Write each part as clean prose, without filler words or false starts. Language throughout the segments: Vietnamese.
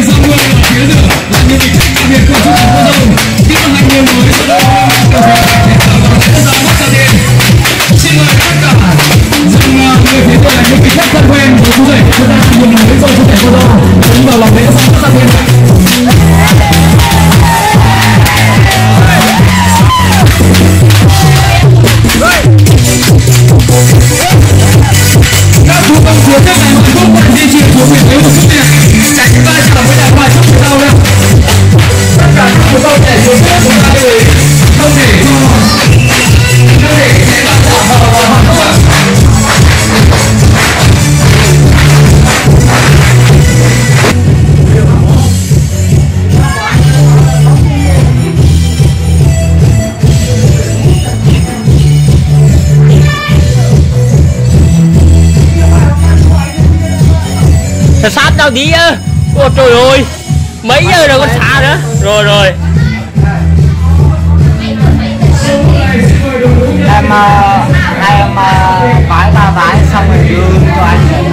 về dân quê và phía lửa là những vị khách đặc biệt của chương trình Mưa Dầu. Tiếp tục hành niên mới cho đội quân Mạc Tiểu Việt để tạo ra lễ ra mắt gia đình. Xin mời tất cả dân người phía lửa là những vị khách thân quen với chú rể chúng ta cùng một lễ rồi chú rể Mưa Dầu đứng vào lòng lễ ra mắt gia đình. Các chú công chúa trước này mọi không bạn di chuyển xuống biển lấy một chút tiền tránh va chạm với đàn ngoài trong phía sau nhé. Tất cả các chú công để xuống biển chúng ta lưu ý không để cho không để sẽ bắt chạm vào hoàn toàn. Sát nhau tí á. Ôi trời ơi, mấy giờ rồi còn xa nữa. Rồi rồi. Em vái ba vái xong rồi đưa cho anh.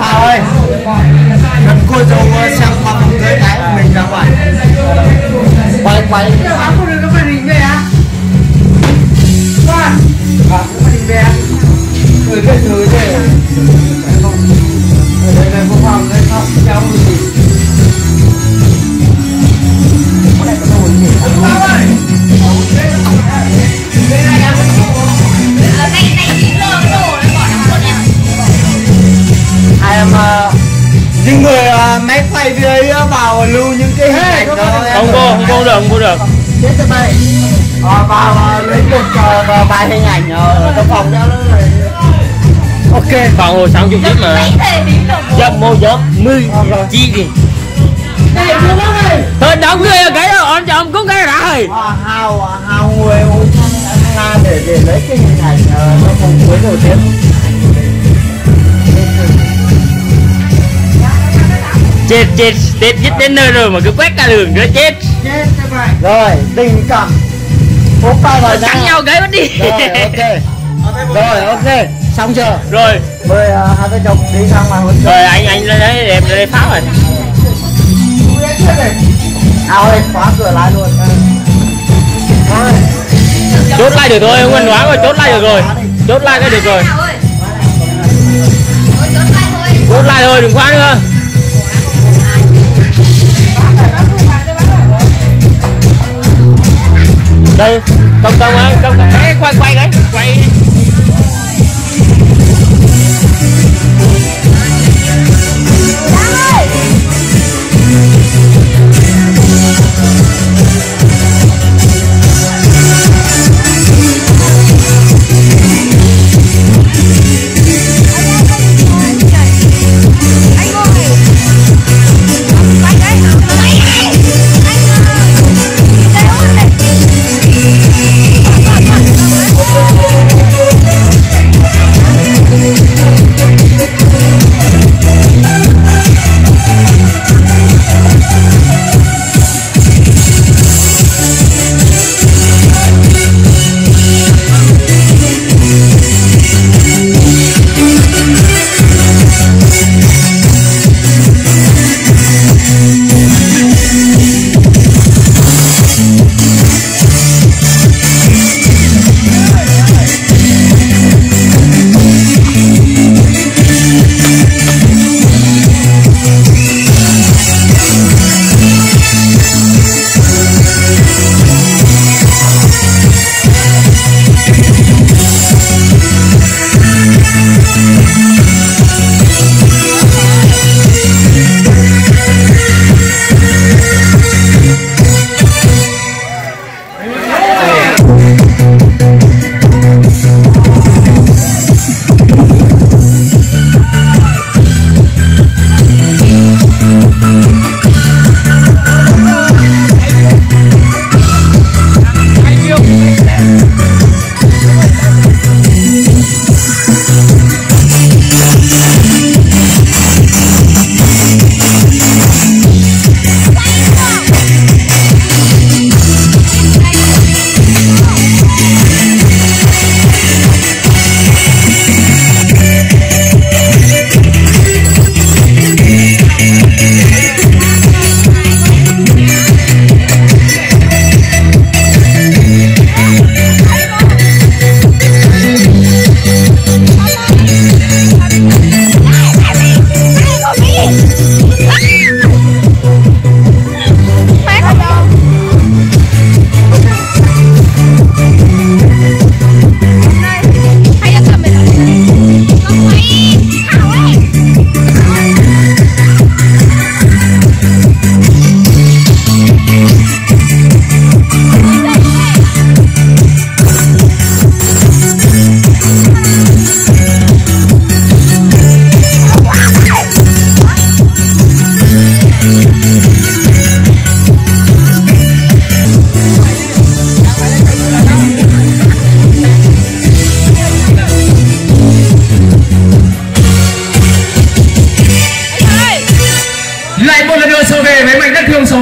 Hào ơi, gần cô dâu xem qua phòng cưới gái của mình ra ngoài. Quay không được cái màn hình về á. Con à, màn hình về á. Người cái thứ thế. Ở đây này vô phòng đấy không? Cháu gì? Con này có đồ gì? Hào ơi. Đây này em ở đây này chỉ lơ đồ nó gọi là con này. Em những người máy quay video vào lưu những cái hình ảnh đó không được chết cho mày vào lấy một vài hình ảnh ở trong phòng đó rồi. Ok vào hồi sáng chung chết mà dâm mô dâm mươi chi gì thôi đóng người cái đó ông chồng cũng cái đã rồi hào người để lấy cái hình ảnh nó không cuối đầu tiên. Chết, Tết chết đến nơi rồi mà cứ quét cả đường nữa chết rồi, tình cảm cố cao vào nhau cái mất đi rồi, ok, xong chưa? Rồi mời hai vợ chồng đi sang ngoài hôn rồi, anh lên đấy, đẹp lên đây phá rồi ơi, khóa cửa lại luôn chốt lại được thôi, không cần nói rồi, chốt lại được rồi chốt lại thôi, đừng khóa nữa. Đây, công đấy, quay đấy, quay.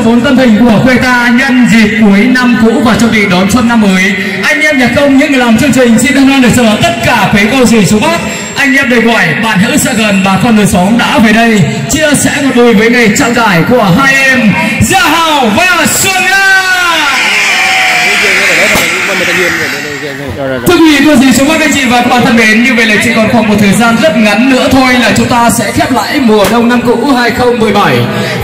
vốn tâm hình của quê ta nhân dịp cuối năm cũ và chuẩn bị đón xuân năm mới. Anh em nhạc công, những người làm chương trình xin hân hoan được chờ tất cả quý cô dì chú bác. Anh em đầy gọi bạn hữu sẽ gần, bà con đời xóm đã về đây chia sẻ một đùi với ngày trang trải của hai em Gia Hào và Xuân Nga. Thưa quý vị cô dì chú bác, anh chị và các bạn thân mến, như vậy là chỉ còn khoảng một thời gian rất ngắn nữa thôi là chúng ta sẽ khép lại mùa đông năm cũ 2017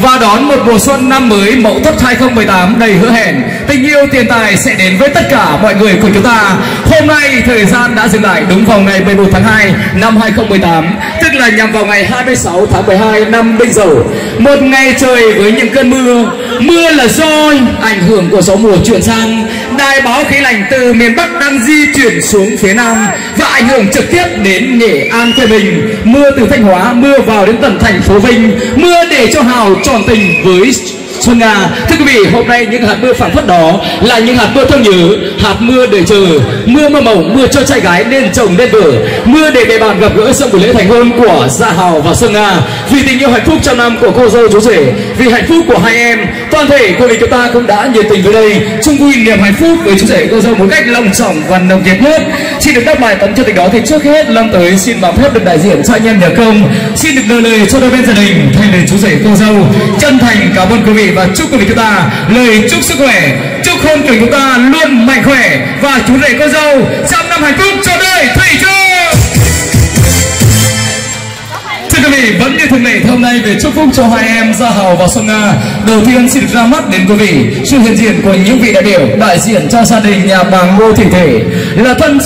và đón một mùa xuân năm mới Mậu Tuất 2018 đầy hứa hẹn. Tình yêu tiền tài sẽ đến với tất cả mọi người của chúng ta. Hôm nay thời gian đã dừng lại đúng vào ngày 11 tháng 2 năm 2018, tức là nhằm vào ngày 26 tháng 12 năm Bình Dầu. Một ngày trời với những cơn mưa. Mưa là do ảnh hưởng của gió mùa chuyển sang. Đài báo khí lạnh từ miền Bắc đang di chuyển xuống phía Nam và ảnh hưởng trực tiếp đến Nghệ An, Thái Bình. Mưa từ Thanh Hóa, mưa vào đến tận thành phố Vinh, mưa để cho Hào tròn tình với Xuân Nga. Thưa quý vị, hôm nay những hạt mưa phảng phất đó là những hạt mưa thương nhớ, hạt mưa để chờ, mưa mơ mộng, mưa cho trai gái nên chồng nên vợ, mưa để bề bàn gặp gỡ trong buổi lễ thành hôn của Gia Hào và Xuân Nga. Vì tình yêu hạnh phúc trong năm của cô dâu chú rể, vì hạnh phúc của hai em, toàn thể quý vị chúng ta cũng đã nhiệt tình với đây, chung vui niềm hạnh phúc với chú rể cô dâu một cách lòng trọng và nồng nhiệt nhất. Xin được đáp bài tấm chương trình đó thì trước hết lâm tới xin vào phép được đại diện cho anh em nhà công, xin được đưa lời cho đôi bên gia đình thay lời chú rể cô dâu chân thành cảm ơn quý vị và chúc quý vị chúng ta lời chúc sức khỏe, chúc hôn của chúng ta luôn mạnh khỏe và chú rể cô dâu trăm năm hạnh phúc cho đời thầy châu. Thưa quý vị, vẫn như thường lệ hôm nay về chúc phúc cho hai em Gia Hào và Xuân Nga, đầu tiên xin ra mắt đến quý vị sự hiện diện của những vị đại biểu đại diện cho gia đình nhà bà Ngô Thị Thể là thân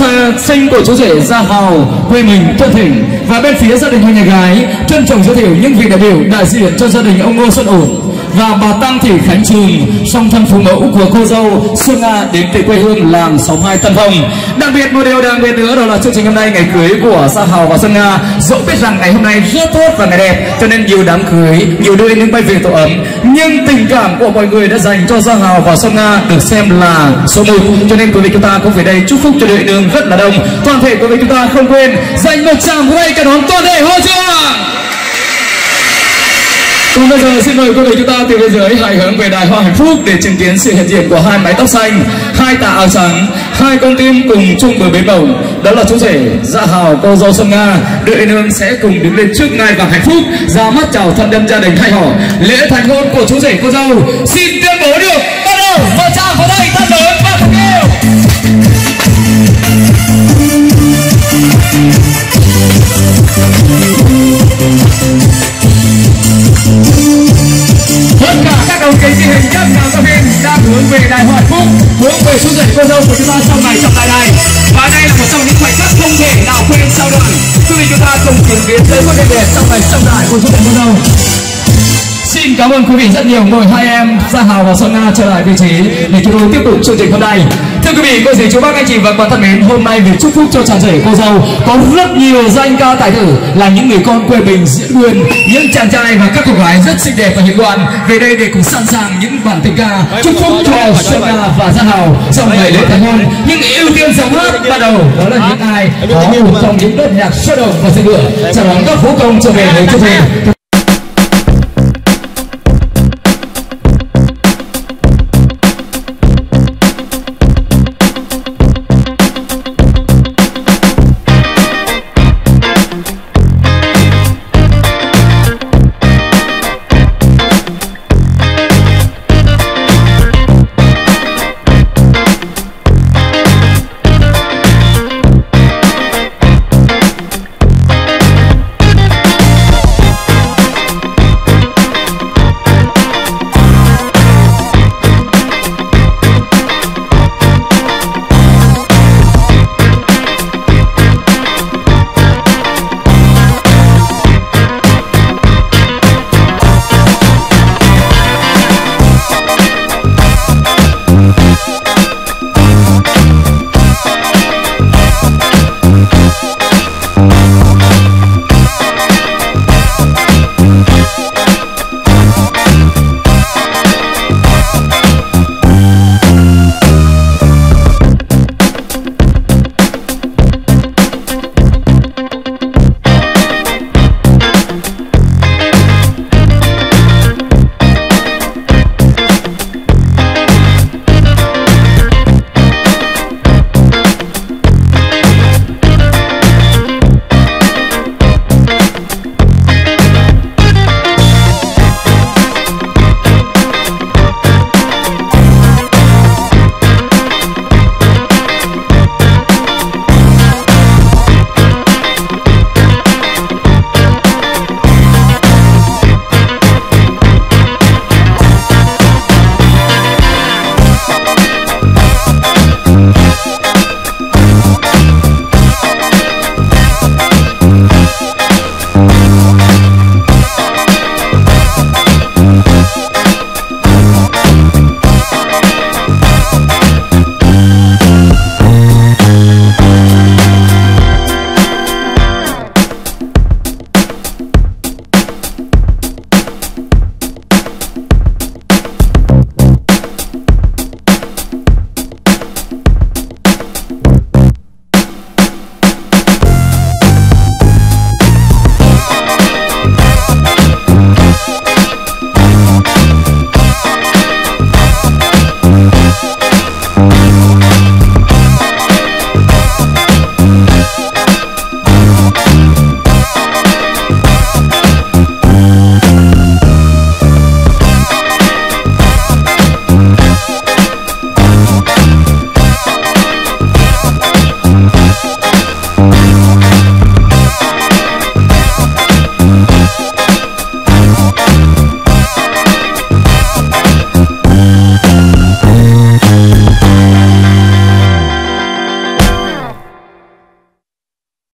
sinh của chú rể Gia Hào quê mình Tuân Thỉnh, và bên phía gia đình hai nhà gái trân trọng giới thiệu những vị đại biểu đại diện cho gia đình ông Ngô Xuân Ổn và bà Tăng Thị Khánh Trinh, song thân phụ mẫu của cô dâu Xuân Nga đến từ quê hương làng 62 Tân Phong. Đặc biệt một điều đặc biệt nữa đó là chương trình hôm nay ngày cưới của Gia Hào và Xuân Nga, dẫu biết rằng ngày hôm nay rất tốt và ngày đẹp cho nên nhiều đám cưới, nhiều đôi những bay về tổ ấm, nhưng tình cảm của mọi người đã dành cho Gia Hào và Xuân Nga được xem là số 1, cho nên quý vị chúng ta cũng về đây chúc phúc cho đội nương rất là đông. Toàn thể quý vị chúng ta không quên dành một tràng vỗ tay cả đón toàn thể hội trường. Còn bây giờ xin mời quý vị chúng ta từ bên dưới hãy hướng về đài hoa hạnh phúc để chứng kiến sự hiện diện của hai mái tóc xanh, hai tà áo trắng, hai con tim cùng chung bờ bến bồng. Đó là chú rể Gia Hào, cô dâu Xuân Nga. Đội yên hương sẽ cùng đứng lên trước ngai vàng hạnh phúc, ra mắt chào thân đâm gia đình hai họ. Lễ thành hôn của chú rể cô dâu xin tuyên bố được bắt đầu. Và chào vào đây thân lớn và thân yêu. Tất cả các đồng chí hình nhất nào trong phim đang hướng về đài hoa phúc, hướng về chú rể cô dâu của chúng ta trong ngày trọng đại này, và đây là một trong những khoảnh khắc không thể nào quên sau đoàn. Quý vị chúng ta cùng chứng kiến tới một đêm đẹp trong ngày trọng đại của chú rể cô dâu. Xin cảm ơn quý vị rất nhiều. Mời hai em Gia Hào và Xuân Nga trở lại vị trí để chúng tôi tiếp tục chương trình hôm nay. Thưa quý vị, cô dì chú bác anh chị và các bạn thân mến, hôm nay về chúc phúc cho chàng rể cô dâu có rất nhiều danh ca tài tử là những người con quê mình diễn nguyên, những chàng trai và các cô gái rất xinh đẹp và hiền ngoan về đây để cùng sẵn sàng những bản tình ca chúc phúc cho Xuân Nga và Gia Hào trong ngày lễ thành hôn. Những ưu tiên giọng hát ban đầu đó là những ai có một trong những đợt nhạc sôi động và rực lửa chào đón các vũ công trở về với chương trình.